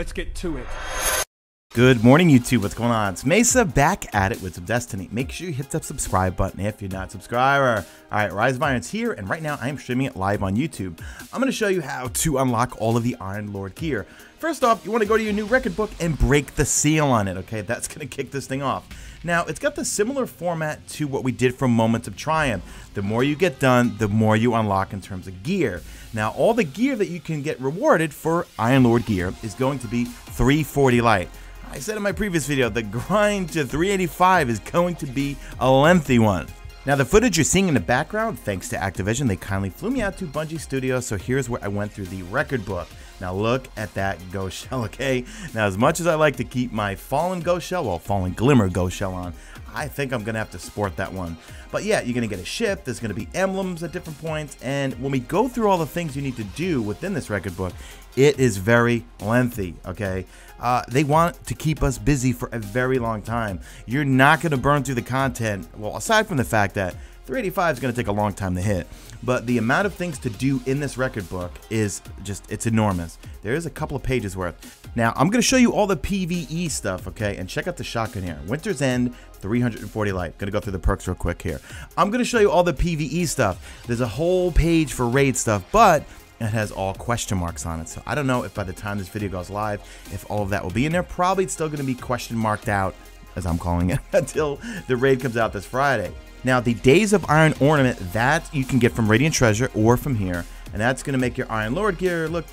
Let's get to it. Good morning, YouTube. What's going on? It's Mesa back at it with some Destiny. Make sure you hit that subscribe button if you're not a subscriber. All right, Rise of Iron's here, and right now I am streaming it live on YouTube. I'm going to show you how to unlock all of the Iron Lord gear. First off, you want to go to your new record book and break the seal on it, okay? That's going to kick this thing off. Now, it's got the similar format to what we did from Moments of Triumph. The more you get done, the more you unlock in terms of gear. Now, all the gear that you can get rewarded for Iron Lord gear is going to be 340 light. I said in my previous video, the grind to 385 is going to be a lengthy one. Now, the footage you're seeing in the background, thanks to Activision, they kindly flew me out to Bungie Studios, so here's where I went through the record book. Now look at that ghost shell, okay? Now, as much as I like to keep my fallen ghost shell, well, fallen glimmer ghost shell on, I think I'm gonna have to sport that one. But yeah, you're gonna get a ship, there's gonna be emblems at different points, and when we go through all the things you need to do within this record book, it is very lengthy, okay? They want to keep us busy for a very long time. You're not gonna burn through the content, well, aside from the fact that 385 is gonna take a long time to hit. But the amount of things to do in this record book is just, it's enormous. There is a couple of pages worth. Now, I'm gonna show you all the PvE stuff, okay? And check out the shotgun here. Winter's End, 340 light. Gonna go through the perks real quick here. I'm gonna show you all the PvE stuff. There's a whole page for raid stuff, but it has all question marks on it. So I don't know if by the time this video goes live, if all of that will be in there. Probably it's still gonna be question marked out, as I'm calling it, until the raid comes out this Friday. Now, the Days of Iron Ornament, that you can get from Radiant Treasure or from here, and that's going to make your Iron Lord gear look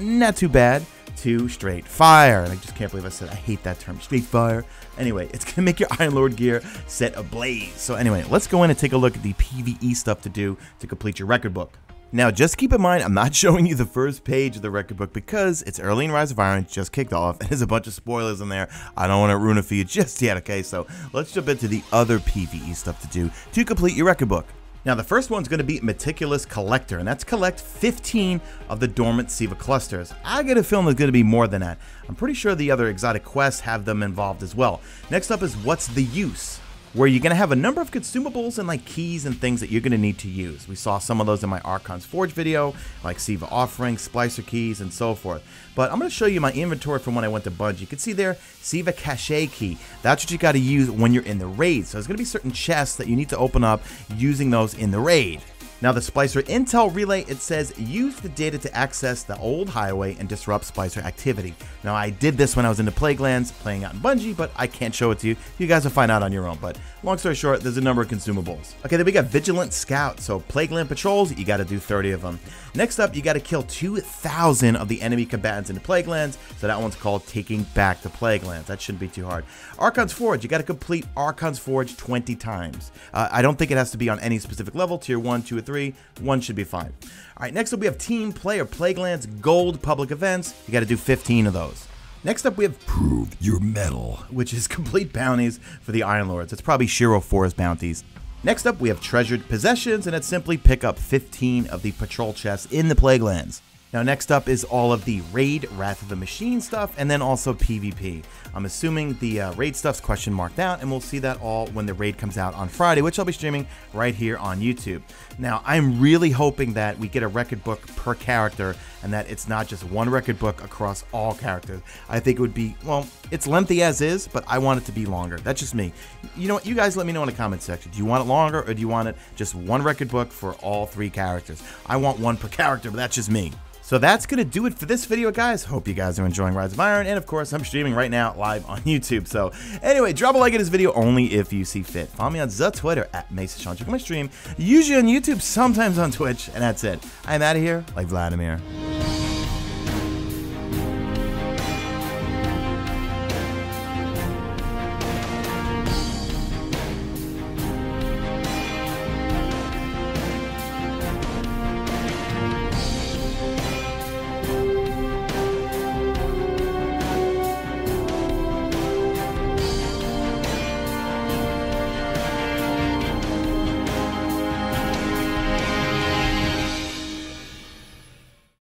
not too bad, to straight fire. And I just can't believe I said I hate that term, straight fire. Anyway, it's going to make your Iron Lord gear set ablaze. So anyway, let's go in and take a look at the PvE stuff to do to complete your record book. Now, just keep in mind, I'm not showing you the first page of the record book because it's early in Rise of Iron, just kicked off, and there's a bunch of spoilers in there. I don't want to ruin it for you just yet, okay? So let's jump into the other PvE stuff to do to complete your record book. Now, the first one's going to be Meticulous Collector, and that's collect 15 of the Dormant SIVA clusters. I get a feeling there's going to be more than that. I'm pretty sure the other exotic quests have them involved as well. Next up is What's the Use?, where you're going to have a number of consumables and like keys and things that you're going to need to use. We saw some of those in my Archon's Forge video, like SIVA offerings, Splicer keys, and so forth. But I'm going to show you my inventory from when I went to Bungie. You can see there, SIVA cache key. That's what you got to use when you're in the raid. So there's going to be certain chests that you need to open up using those in the raid. Now, the Splicer Intel Relay, it says, use the data to access the old highway and disrupt Splicer activity. Now, I did this when I was in the Plaguelands playing out in Bungie, but I can't show it to you. You guys will find out on your own, but long story short, there's a number of consumables. Okay, then we got Vigilant Scout, so Plagueland patrols, you gotta do 30 of them. Next up, you gotta kill 2,000 of the enemy combatants in the Plaguelands, so that one's called Taking Back the Plaguelands. That shouldn't be too hard. Archon's Forge, you gotta complete Archon's Forge 20 times. I don't think it has to be on any specific level, tier 1, 2, or 3, one should be fine. All right, next up we have team player, Plaguelands, gold public events. You got to do 15 of those. Next up we have Prove Your Metal, which is complete bounties for the Iron Lords. It's probably Shiro 4's bounties. Next up we have treasured possessions, and it's simply pick up 15 of the patrol chests in the Plaguelands. Now, next up is all of the raid, Wrath of the Machine stuff, and then also PvP. I'm assuming the raid stuff's question marked out, and we'll see that all when the raid comes out on Friday, which I'll be streaming right here on YouTube. Now, I'm really hoping that we get a record book per character, and that it's not just one record book across all characters. I think it would be, well, it's lengthy as is, but I want it to be longer. That's just me. You know what? You guys let me know in the comment section. Do you want it longer, or do you want it just one record book for all three characters? I want one per character, but that's just me. So that's going to do it for this video, guys. Hope you guys are enjoying Rise of Iron. And of course, I'm streaming right now live on YouTube. So anyway, drop a like at this video only if you see fit. Follow me on the Twitter at MesaSean. Check out my stream, usually on YouTube, sometimes on Twitch. And that's it. I'm out of here like Vladimir.